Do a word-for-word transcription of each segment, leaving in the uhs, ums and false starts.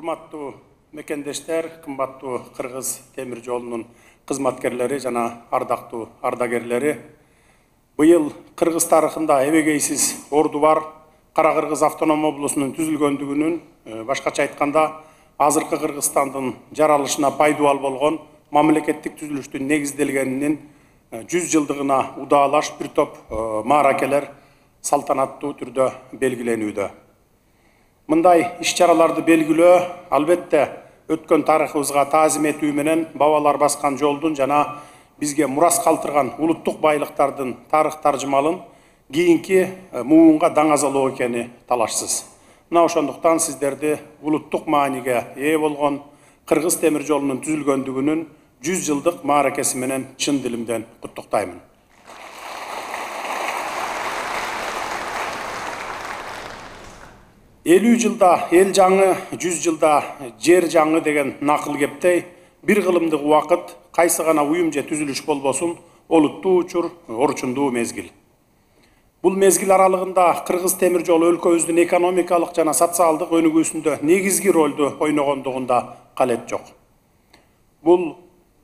Hurmatlı mekendeşler, kımbatlı Kırgız temir yolunun hizmetkarları jana ardaklı ardakerleri. Bu yıl Kırgız tarihinde ebegeysiz orduvar Kara Kırgız Avtonom Oblusunun tüzülgöndüğünün, başkaça aytkanda azırkı Kırgızstandın jaralışına paydual bolgon mamlekettik tüzülüştün negizdelgeninin yüz yıldığına udaalaş bir top marakeler saltanatlı türde belgilenüüdü. Mınday iş-çaralardı belgilöö albette ötkön tarihibizga tazim etүү menen babalar baskan joldun jana bizge muras kaltırgan uluttuk baylıktardın tarih tarjımalın kийinki muğunga daňazaloo ekeni talaşsız. Mına oşonduktan sizderdi uluttuk maaniga ee bolgon Kırgız temir jolunun tüzülgöndügünün yüz yıldık marakesi menen çın dilimden kuttuktaymen. elүү yılda el jañı, yüz yılda jer jañı degen nakıl keptey bir kılımdık uwakıt kaysı gana uyum je tüzülüş bolbosun oluttuu uçur, orçunduu mezgil. Bul mezgil aralığında Kırgız temir jolu ülköbüzdün ekonomikalık jana sosialdık önügüsündö negizgi roldü oynogondugunda kalet jok. Bul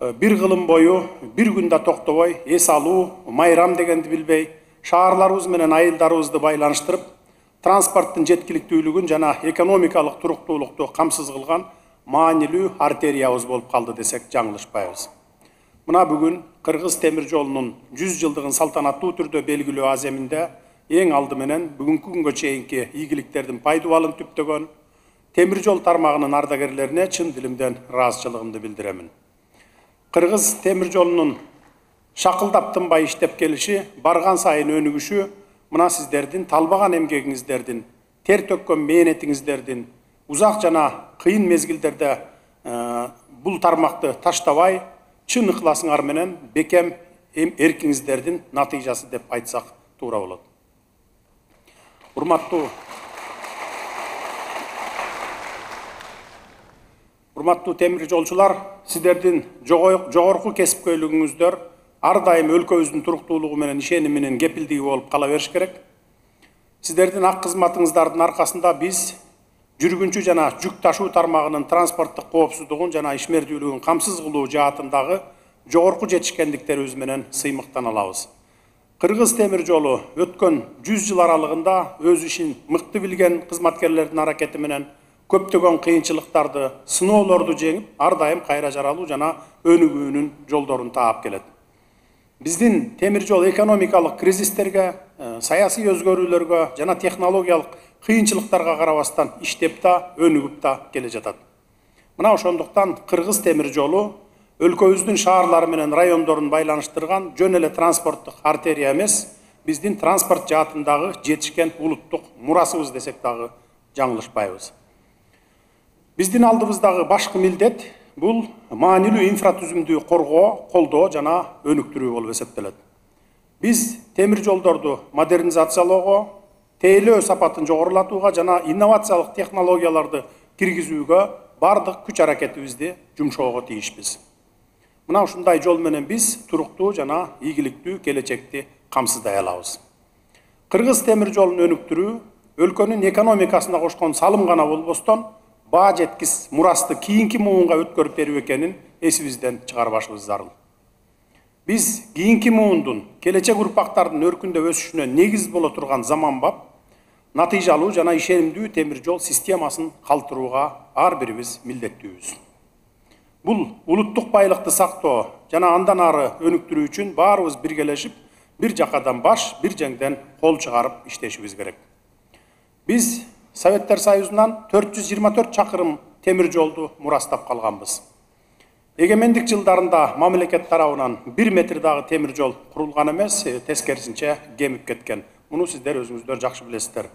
bir kılım boyu bir günde toktoboy es aluu, mayram degendi bilbey, şaarlarыбыз menen ayıldarыбызды baylanıştırıp transporttın jetkilikdүүлүgün jana ekonomikalık turuktuluktu kamsız kılgan maanilүү arteriyabız bolup kaldı desek jañylışpayız. Mına bugün Kırgız temir jolunun yüz yıldığın saltanattуу türde belgilöö azeminde eň aldı menen bugünkü günkö çeýinki iyiliklerden paydualın tüptögön temir jol tarmağının ardakerlerine çın dilimden razıçılığımdı bildiremin. Kırgız temir jolunun şakıldap tınbay iştep gelişi, bargan sayın önügüşü mına sizderdin talbagan emgegiňizderdin, ter tökkön meýnetiňizderdin, uzak jana kıyın mezgilderde e, bul tarmakty taştabay çın ıklasyňar menen bekem erkiňizderdin natijasy dep aýtsak tuura bolat. Urmatly Urmatly temir jolçular, sizderdin jogorku kesipköýlügiňizdir ar daýym ülköbüzdün turuktuluğu menen işeniminin kepildigi bolup kala beriş kerek. Sizderdin ak hizmatiňizdardyn arkasında biz jürgünçü jana jük taşuu tarmağının transporttık koopsuzdugun jana işmerdүүлügün kamsız kıluu jaatındagı jogorku jetişkendikteribиз menen sıymıktan alabız. Kırgız temir jolu ötkön yüz yıl aralığında öz işin mykty bilgen hizmetkerlerdin hareketi menen köptögön kıyınçılıktardı, sınolordu jeňip ar daýym kayra jaraluu jana önügүүnün joldorun taap kelet. Bizdin temir jol ekonomikalık krizislerge, sayasi özgörülerge jana tehnologiyalık kıyınçılıklarga karabastan iştep ta, önügüp ta kele jatat. Mına oşonduktan Kırgız temir jolu ülköbüzdün şaarlary menen rayondorun baylanıştırgan jön ele transporttık arteriya emes, bizdin transport jaatındagı jetişken uluttuk murasыбыз desek dagı jañylışpayız. Bizdin aldybızdagı başkı mildet bul maanilүү infratüzümdü korgoo, koldoo jana önüktürүү bolup eseptelet. Biz temir joldordu modernizatsiýaloogo, teýilöö sapatyn jogorulatuuga jana innowatsiýalyk tehnologiýalardy kirgizүүgө bardyk küç-haraketibizdi jumşoogo tiýişpiz. Mına uşunday jol menen biz turuktuu jana iýgiliktүү kelejekti kamsızday alabız. Kırgız temir jolun önüktürүү ülkönün ekonomikasyna koşkon salym gana bolboston baa jetkis murasty kийинки muğunga ötkörüp berip ekenin esibizden çygarbaşybыз zarыл. Biz kийинки muğundun kelejek urpaktardın örkündöp ösüşüne negiz bola turgan zamanbap natijaluu jana işenimdүү temir jol sistemasyny kaltırууga ar birimiz mildettüübüz. Bul uluttuk baýlykty saktoo jana andan ary önüktürүү üçin baarybыз birgeleşip bir jakadan baş, bir jeňden kol çygaryp işteşibиз kerek. Biz Sovetler Soyuzundan dört yüz yirmi dört çakırım temir joldu murastap kalganbız. Egemendik yıllarında mamleket tarabından bir metr dağı temir jol kurulgan emes, teskerisinçe gemip ketken. Bunu sizler özüňizler jakşı bilesizler.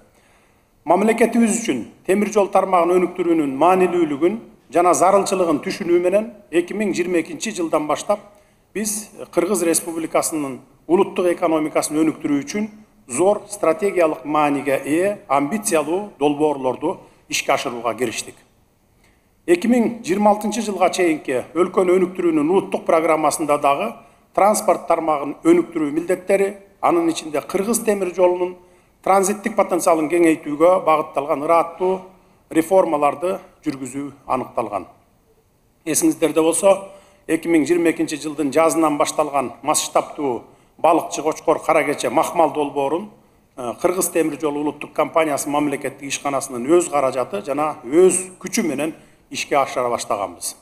Mamleketimiz üçün temir jol tarmağını önüktürүүnün maanilүүлügün jana zarılçılığın tüşünüü menen iki miň ýyirmi ekinçi yıldan başlap biz Kırgız Respublikasının uluttuk ekonomikasyny önüktürүү üçün zor strategiyalık maaniga ee ambitsiyalu dolborlordu işke aşırıuga giriştik. iki miň ýyirmi altyňy yılga çeýinki ülkönü önüktürүүnün uluttuk programmasında dağı transport tarmağın önüktürүү mildetteri, anın içinde Kırgız temir jolunun tranzittik potensialın keňeýtүүgö bagıttalgan ıraattuu реформаларды жүргізу анықталған. Есіңіздерде болса, эки миң жыйырма экинчи жылдын жазынан башталған масштабтуу балыкчы Кочкор Каракече Махмал долбоорун Кыргыз темир жол улуттук компаниясы мамлекеттик ишканасынын өз каражаты жана өз күчү менен ишке ашыра баштаганбыз.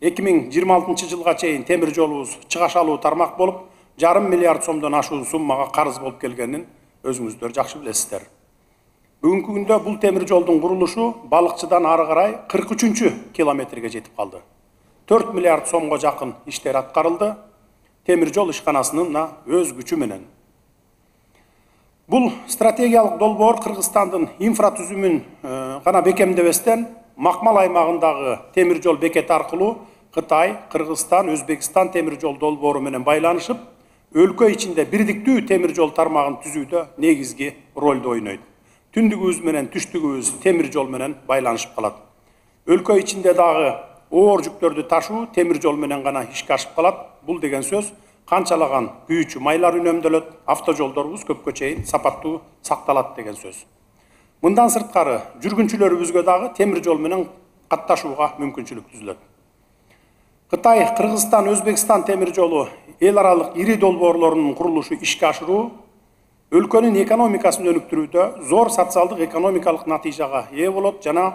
эки миң жыйырма алтынчы жылга чейин темир жолубуз чыгаш алуу тармак болуп, жарым миллиард сомдон ашуун суммага карыз болуп келгенин өзүңүздөр жакшы билесиздер. Бүгүнкү күндө бул темир жолдун курулушу балыкчыдан ары карай кырк үчүнчү километрге жетип калды. төрт миллиард сомго жакын иштер аткарылды. Temir жол ишканасынын да өз күчү менен. Бул стратегиялык долбоор Кыргызстандын инфратүзүмүн гана бекемдебестен Макмал аймагындагы темир жол бекети аркылуу Кытай, Кыргызстан, Өзбекстан темир жол долбоору менен байланышып, өлкө ичинде бирдиктүү темир жол тармагын түзүүдө негизги ролду ойнойт. Түндүгүбүз менен түштүгүбүз темир жол менен байланышып калат. Өлкө ичинде дагы оор жүктөрдү ташуу темир жол менен гана ишке ашып калат. Бул деген сөз канчалаган күйүчү майлар үнөмдөлөт, автожолдорубуз көпкө чейин сапаттуу сакталат деген сөз. Мындан сырткары жүргүнчүлөрүбүзгө дагы темир жол менен катташууга мүмкүнчүлүк түзүлөт. Кытай, Кыргызстан, Өзбекстан темир жолу эл аралык ири долбоорлорунун курулушу ишке ашыруу өлкөнүн экономикасын өнүктүрүүдө зор социалдык экономикалык натыйжага ээ болот жана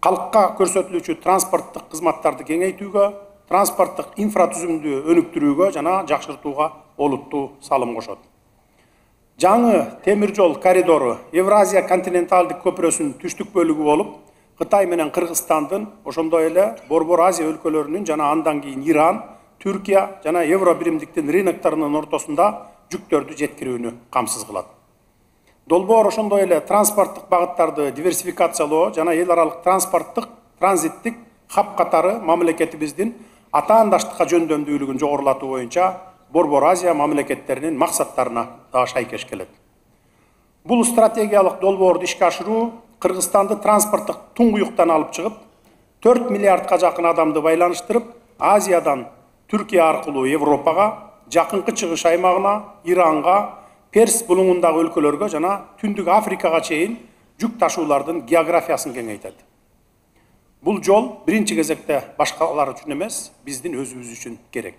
калкка көрсөтүлүүчү транспорттук кызматтарды кеңейтүүгө, транспорттық инфратүзімді өніктіруге жана жақшыртуға олуттуу салым қошот. Жаңы темир жол коридору Евразия континенталдык көпүрөсүнүн түштүк бөлүгү болуп, Кытай менен Кыргызстандын, ошондой эле Борбор Азия өлкөлөрүнүн жана андан кийин Иран, Түркия жана Евро биримдиктин рыноктарынын ортосунда жүктөрдү жеткирүүнү камсыз кылат. Долбоор ошондой эле транспорттук багыттарды диверсификациялоо жана эл аралык транспорттук транзиттик хаб катары мамлекетибиздин атаандаштыкка жөндөмдүүлүгүн жогорулатуу боюнча Борбор Азия мамлекеттеринин максаттарына да шайкеш келет. Бул стратегиялык долбоорду ишке ашыруу Кыргызстанды транспорттук туңгуюктан алып чыгып, төрт миллиардка жакын адамды байланыштырып, Азиядан Түркия аркылуу Европага, жакынкы чыгыш аймагына, Иранга, Перс булуңундагы өлкөлөргө жана Түндүк Африкага чейин жүк ташуулардын географиясын кеңейтет. Бул жол биринчи кезекте башкалар үчүн эмес, биздин өзүбүз үчүн керек.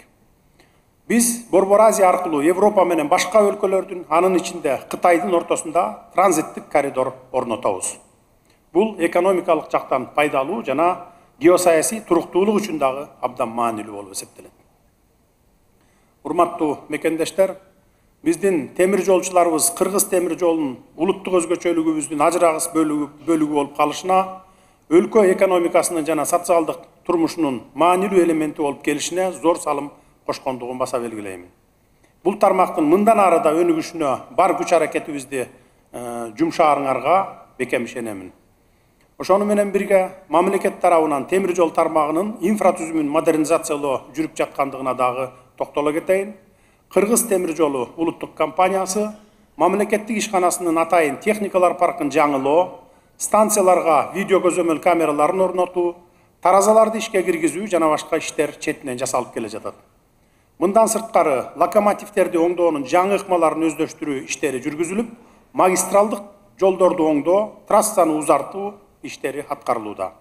Биз Борбор Азия аркылуу Европа менен башка өлкөлөрдүн, анын ичинде Кытайдын ортосунда транзиттик коридор орнотобуз. Бул экономикалык жактан пайдалуу жана геосаясий туруктуулук үчүн дагы абдан маанилүү болуп эсептелет. Урматтуу мекендештер, биздин темир жолчуларыбыз Кыргыз темир жолунун улуттук өзгөчөлүгүбүздүн ажырагыс бөлүгү болуп калышына, өлкө экономикасынын жана социалдык турмушунун маанилүү элементи болуп келишине зор салым кошкондугун баса белгилейм. Бул тармактын мындан ары да өнүгүшүнө бар күч аракетибизди жумшаарыңарга бекем ишенемин. Ошону менен бирге мамлекет тарабынан темир жол тармагынын инфратүзүмүн модернизациялоо жүрүп жаткандыгына дагы токтоло кетейин. Кыргыз темир жолу улуттук компаниясы мамлекеттик ишканасынын атайын техникалар паркын жаңылоо, станцияларга видео көзөмөл камераларын орнотуу, таразаларды ишке киргизүү жана башка иштер четинен жасалып келе жатат. Мындан сырткары локомотивдерди оңдоонун жаңы ыкмаларын өздөштүрүү иштери жүргүзүлүп, магистралдык жолдорду оңдоо, трассаны узартуу иштери аткарылууда.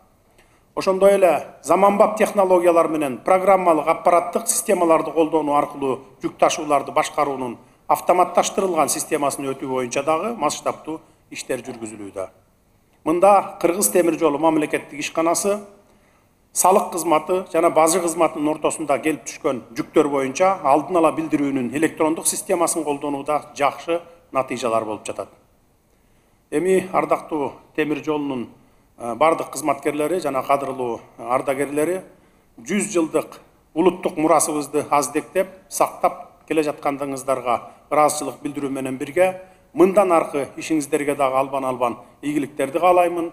Ошондой эле заманбап технологиялар менен программалык аппараттык системаларды колдонуу аркылуу жүк ташууларды башкаруунун автоматташтырылган системасын өтүү боюнча дагы масштабтуу иштер жүргүзүлүүдө. Мында Кыргыз темир жолу мамлекеттик ишканасы салык кызматы жана бажы кызматынын ортосунда келип түшкөн жүктөр боюнча алдын ала билдирүүнүн электрондук системасын колдонууда жакшы натыйжалар болуп жатат. Эми ардактуу темир жолунун бардык кызматкерлери жана кадырлуу ардагерлери жүз жылдык улуттук мурасыбызды аздектеп, сактап келе жаткандыгыңыздарга ыраазычылык билдирүү менен бирге мындан аркы işinizlerge daha alban alban iyiliklerdi kalayımın.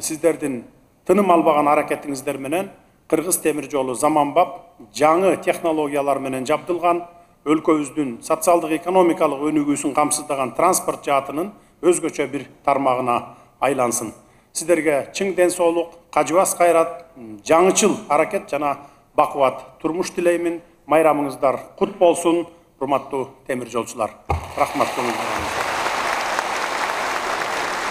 Sizlerden tınım albağın hareketinizdler menen Kırgız temir yolu zamanbap, canı teknologiyalar menen yaptılgan, ülköbüzdün sotsialdık ekonomikalık önügüsün kamsızdağın transport jaatının özgöçö bir tarmağına aylansın. Sizlerge çın den soğuluk, kacıbas kayrat, canıçıl hareket jana bakıvat turmuş dileymin. Mayramınızlar kut bolsun, hurmatlı temir yolcular. Rahmat.